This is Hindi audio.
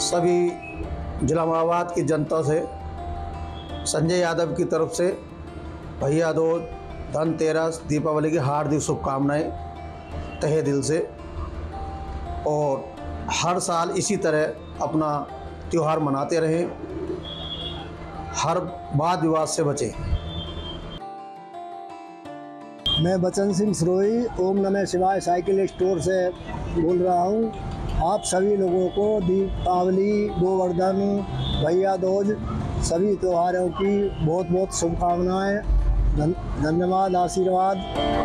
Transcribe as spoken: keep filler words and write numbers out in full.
सभी जिला मुरादाबाद की जनता से संजय यादव की तरफ से भैया दूज, धनतेरस, दीपावली की हार्दिक शुभकामनाएं तहे दिल से। और हर साल इसी तरह अपना त्यौहार मनाते रहें, हर वाद विवाद से बचें। मैं वसंत सिंह सिरोही ओम नमः साइकिल स्टोर से बोल रहा हूँ। आप सभी लोगों को दीपावली, गोवर्धन, भैया दूज सभी त्योहारों की बहुत बहुत शुभकामनाएं। धन्यवाद, आशीर्वाद।